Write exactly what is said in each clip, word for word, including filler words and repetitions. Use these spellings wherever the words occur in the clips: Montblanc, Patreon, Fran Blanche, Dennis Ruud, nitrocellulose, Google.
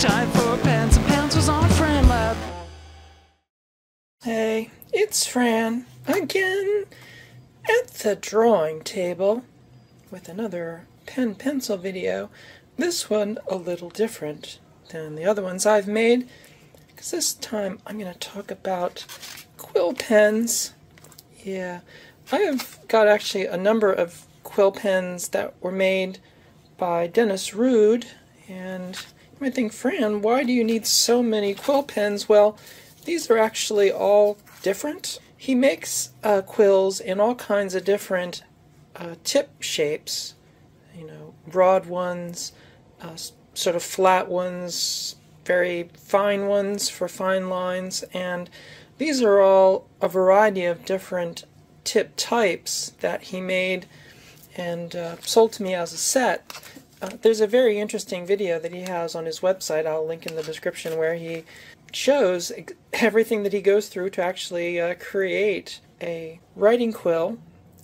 It's time for Pans and Pounds was on Fran Lab. Hey, it's Fran again at the drawing table with another pen pencil video. This one a little different than the other ones I've made, because this time I'm going to talk about quill pens. Yeah, I have got actually a number of quill pens that were made by Dennis Ruud, and you might think, Fran, why do you need so many quill pens? Well, these are actually all different. He makes uh, quills in all kinds of different uh, tip shapes, you know, broad ones, uh, sort of flat ones, very fine ones for fine lines, and these are all a variety of different tip types that he made and uh, sold to me as a set. Uh, there's a very interesting video that he has on his website, I'll link in the description, where he shows everything that he goes through to actually uh, create a writing quill.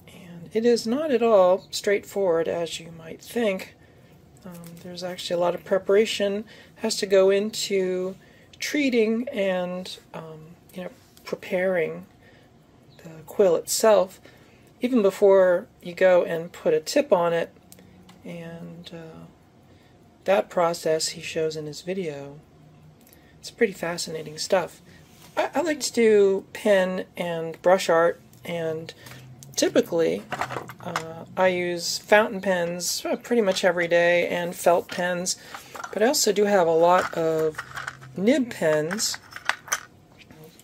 And it is not at all straightforward as you might think. Um, there's actually a lot of preparation has to go into treating and um, you know, preparing the quill itself, even before you go and put a tip on it, and uh, that process he shows in his video. It's pretty fascinating stuff. I, I like to do pen and brush art, and typically uh, I use fountain pens pretty much every day and felt pens, but I also do have a lot of nib pens.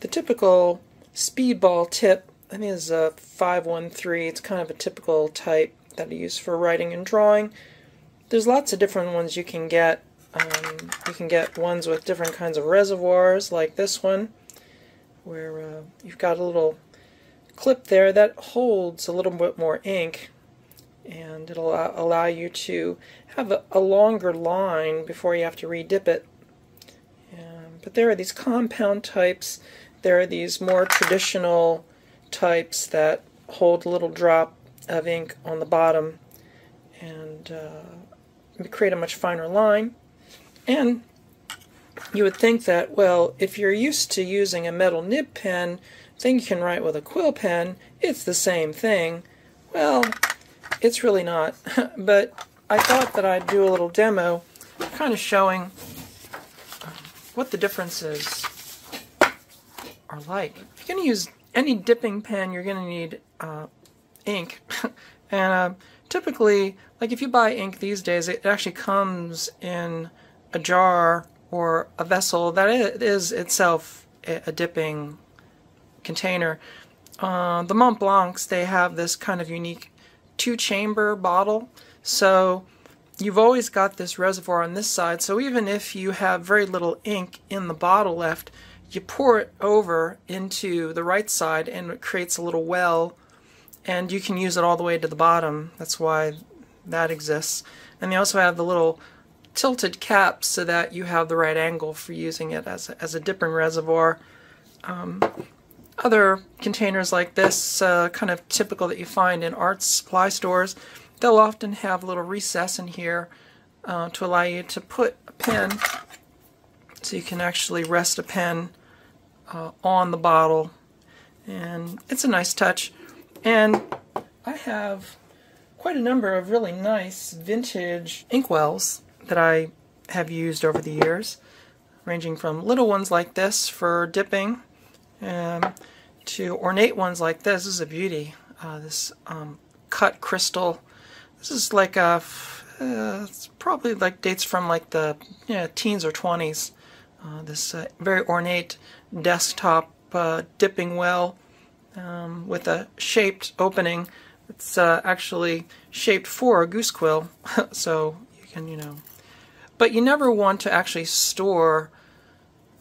The typical speedball tip, I think, is a five one three. It's kind of a typical type that I use for writing and drawing. There's lots of different ones you can get. Um, you can get ones with different kinds of reservoirs, like this one, where uh, you've got a little clip there that holds a little bit more ink, and it'll uh, allow you to have a, a longer line before you have to re-dip it. Um, but there are these compound types. There are these more traditional types that hold a little drop of ink on the bottom and uh, create a much finer line. And you would think that, well, if you're used to using a metal nib pen, then you can write with a quill pen. It's the same thing. Well, it's really not. But I thought that I'd do a little demo kind of showing what the difference is. Are like. If you're going to use any dipping pen, you're going to need uh, ink. And uh, typically, like if you buy ink these days, it actually comes in a jar or a vessel that is itself a dipping container. Uh, the Montblancs, they have this kind of unique two-chamber bottle, so you've always got this reservoir on this side, so even if you have very little ink in the bottle left, you pour it over into the right side and it creates a little well, and you can use it all the way to the bottom. That's why that exists. And they also have the little tilted cap so that you have the right angle for using it as a, as a dipping reservoir. Um, other containers like this, uh, kind of typical that you find in art supply stores, they'll often have a little recess in here uh, to allow you to put a pen, so you can actually rest a pen Uh, on the bottle, and it's a nice touch. And I have quite a number of really nice vintage inkwells that I have used over the years, ranging from little ones like this for dipping um, to ornate ones like this. This is a beauty, uh, this um, cut crystal. This is like a, uh, it's probably like dates from like the you know, teens or twenties. Uh, this uh, very ornate desktop uh, dipping well um, with a shaped opening. It's uh, actually shaped for a goose quill, so you can, you know. But you never want to actually store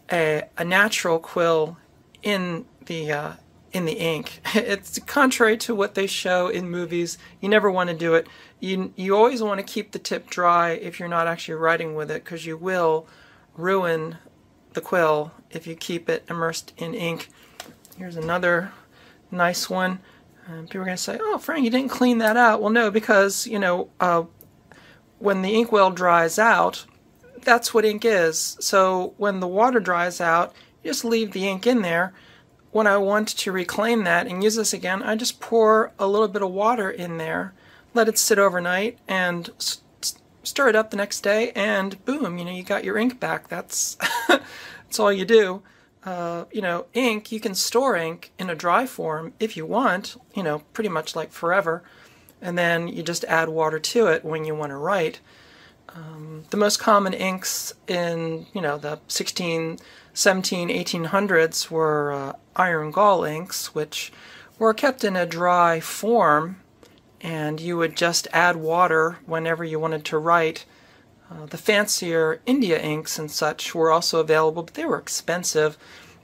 a, a natural quill in the uh, in the ink. It's contrary to what they show in movies. You never want to do it. You you always want to keep the tip dry if you're not actually writing with it, because you will ruin the quill if you keep it immersed in ink. Here's another nice one. Um, people are going to say, oh, Frank, you didn't clean that out. Well, no, because, you know, uh, when the inkwell dries out, that's what ink is. So when the water dries out, you just leave the ink in there. When I want to reclaim that and use this again, I just pour a little bit of water in there, let it sit overnight, and st stir it up the next day, and boom, you know, you got your ink back. That's that's all you do. Uh, you know, ink, you can store ink in a dry form if you want, you know, pretty much like forever, and then you just add water to it when you want to write. Um, the most common inks in, you know, the sixteen, seventeen, eighteen hundreds were uh, iron gall inks, which were kept in a dry form, and you would just add water whenever you wanted to write. Uh, the fancier India inks and such were also available, but they were expensive.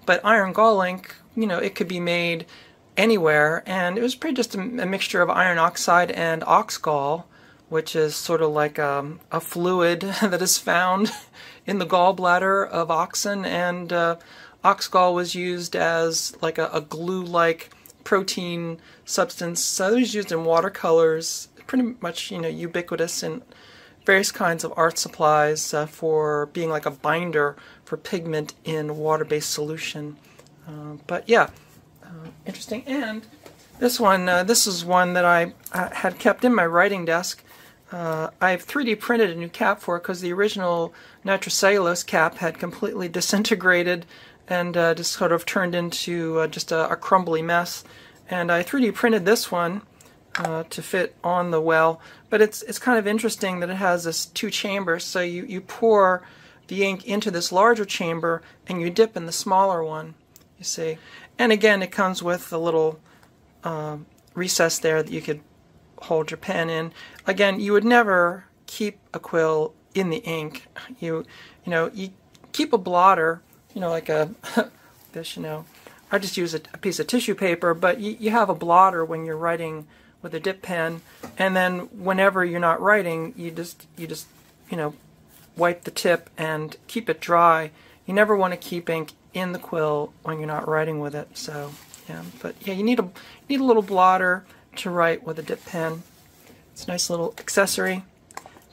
But iron gall ink, you know, it could be made anywhere, and it was pretty just a, a mixture of iron oxide and ox gall, which is sort of like um, a fluid that is found in the gallbladder of oxen, and uh, ox gall was used as like a, a glue-like protein substance. So it was used in watercolors, pretty much, you know, ubiquitous in various kinds of art supplies uh, for being like a binder for pigment in water-based solution. Uh, but yeah, uh, interesting. And this one, uh, this is one that I uh, had kept in my writing desk. Uh, I've three D printed a new cap for it because the original nitrocellulose cap had completely disintegrated and uh, just sort of turned into uh, just a, a crumbly mess. And I three D printed this one Uh, to fit on the well, but it's it's kind of interesting that it has this two chambers, so you, you pour the ink into this larger chamber and you dip in the smaller one, you see. And again, it comes with a little uh, recess there that you could hold your pen in. Again, you would never keep a quill in the ink. You you know, you keep a blotter, you know, like a this, you know. I just use a, a piece of tissue paper, but you, you have a blotter when you're writing with a dip pen, and then whenever you're not writing, you just you just you know, wipe the tip and keep it dry. You never want to keep ink in the quill when you're not writing with it. So yeah, but yeah, you need a you need a little blotter to write with a dip pen. It's a nice little accessory.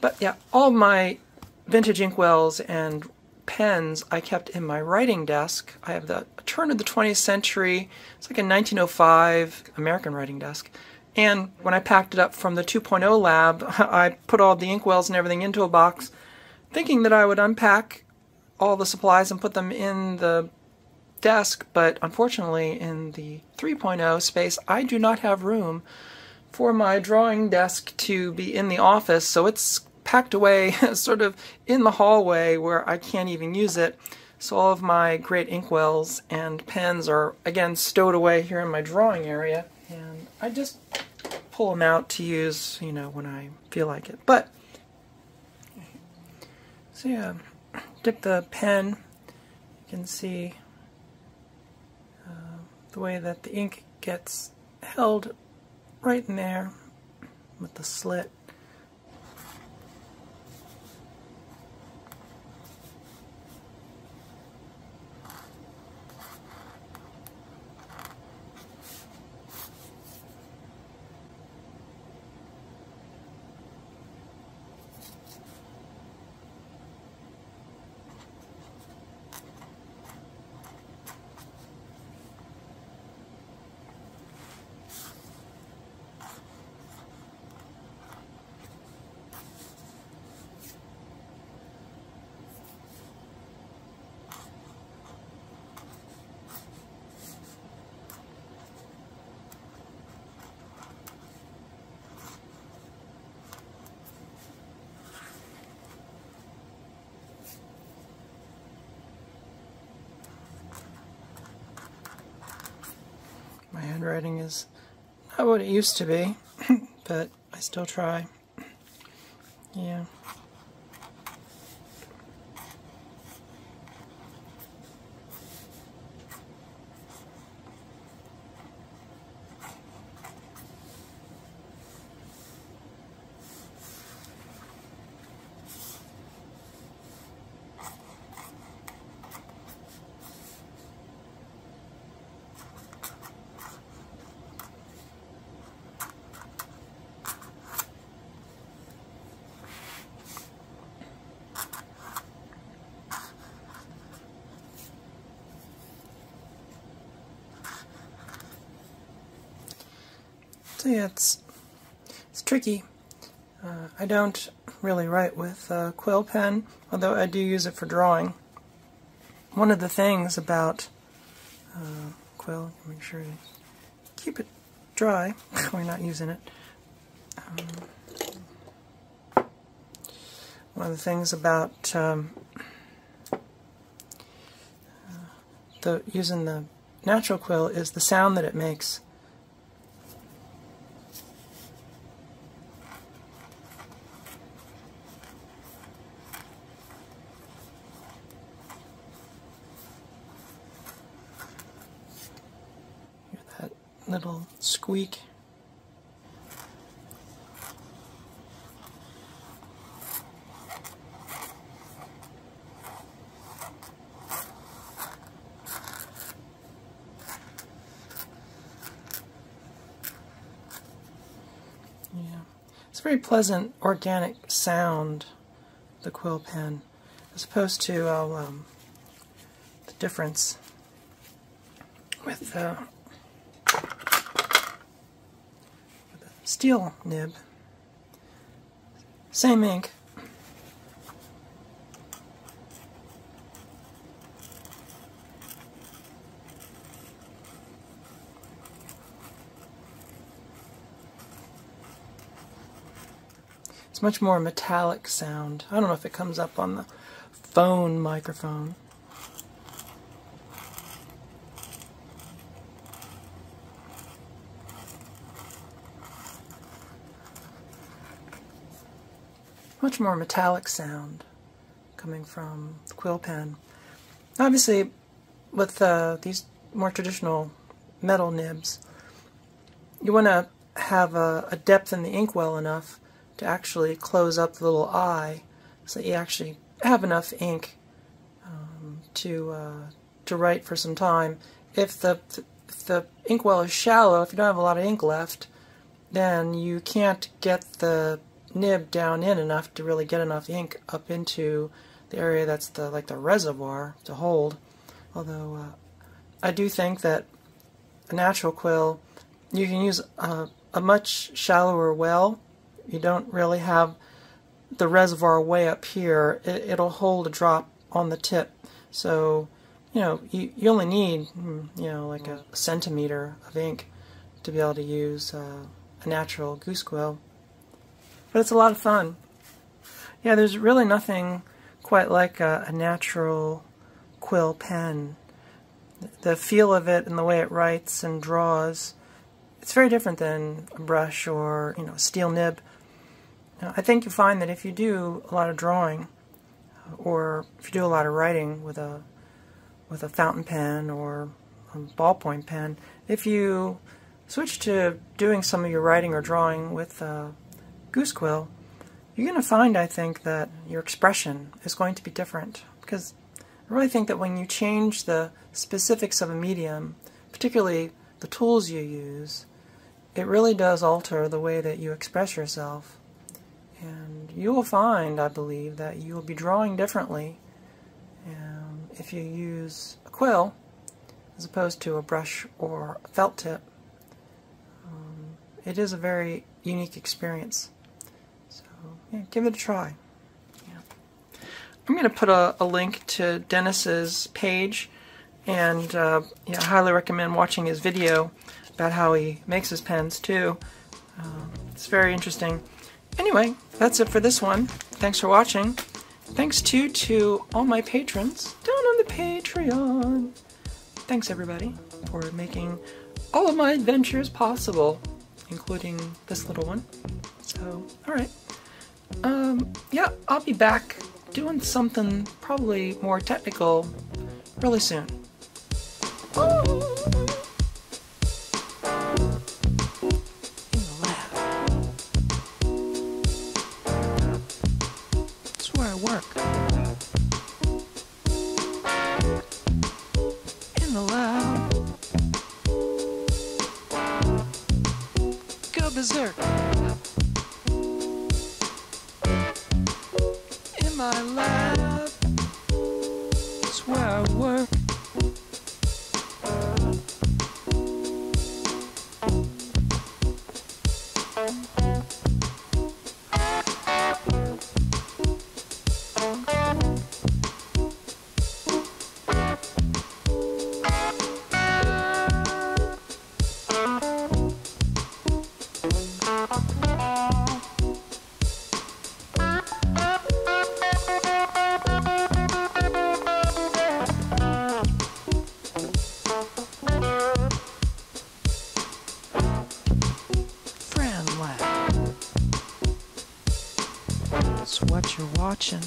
But yeah, all my vintage inkwells and pens I kept in my writing desk. I have the turn of the twentieth century. It's like a nineteen oh five American writing desk. And when I packed it up from the two point oh lab, I put all the inkwells and everything into a box, thinking that I would unpack all the supplies and put them in the desk, but unfortunately in the three point oh space, I do not have room for my drawing desk to be in the office, so it's packed away sort of in the hallway where I can't even use it. So all of my great inkwells and pens are, again, stowed away here in my drawing area. And I just pull them out to use, you know, when I feel like it. But, so yeah, dip the pen. You can see uh, the way that the ink gets held right in there with the slit. My handwriting is not what it used to be, but I still try. Yeah. So yeah, it's, it's tricky. Uh, I don't really write with a quill pen, although I do use it for drawing. One of the things about uh, quill, make sure you keep it dry we're not using it. Um, one of the things about um, uh, the using the natural quill is the sound that it makes. Little squeak. Yeah, it's a very pleasant organic sound, the quill pen, as opposed to uh, um, the difference with the uh, steel nib. Same ink. It's much more metallic sound. I don't know if it comes up on the phone microphone. Much more metallic sound coming from the quill pen. Obviously, with uh, these more traditional metal nibs, you want to have a, a depth in the ink well enough to actually close up the little eye, so that you actually have enough ink um, to uh, to write for some time. If the if the ink well is shallow, if you don't have a lot of ink left, then you can't get the nib down in enough to really get enough ink up into the area that's the like the reservoir to hold. Although uh, I do think that a natural quill, you can use a, a much shallower well. You don't really have the reservoir way up here. It, it'll hold a drop on the tip. So you know you, you only need you know like a centimeter of ink to be able to use uh, a natural goose quill. But it's a lot of fun. Yeah, there's really nothing quite like a, a natural quill pen. The feel of it and the way it writes and draws, it's very different than a brush or, you know, a steel nib. Now, I think you find that if you do a lot of drawing, or if you do a lot of writing with a with a fountain pen or a ballpoint pen, if you switch to doing some of your writing or drawing with a goose quill, you're going to find, I think, that your expression is going to be different, because I really think that when you change the specifics of a medium, particularly the tools you use, it really does alter the way that you express yourself. And you will find, I believe, that you will be drawing differently um, if you use a quill as opposed to a brush or a felt tip. Um, it is a very unique experience. So, yeah, give it a try. Yeah. I'm going to put a, a link to Dennis's page, and uh, yeah, I highly recommend watching his video about how he makes his pens too. Uh, it's very interesting. Anyway, that's it for this one. Thanks for watching. Thanks too to all my patrons down on the Patreon. Thanks everybody for making all of my adventures possible, including this little one. So, alright. Um, yeah, I'll be back doing something probably more technical really soon. Bye! much for watching.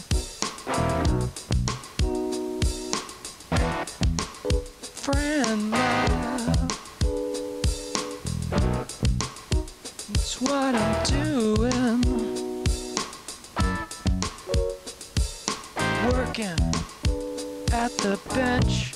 Fran love, it's what I'm doing, working at the bench.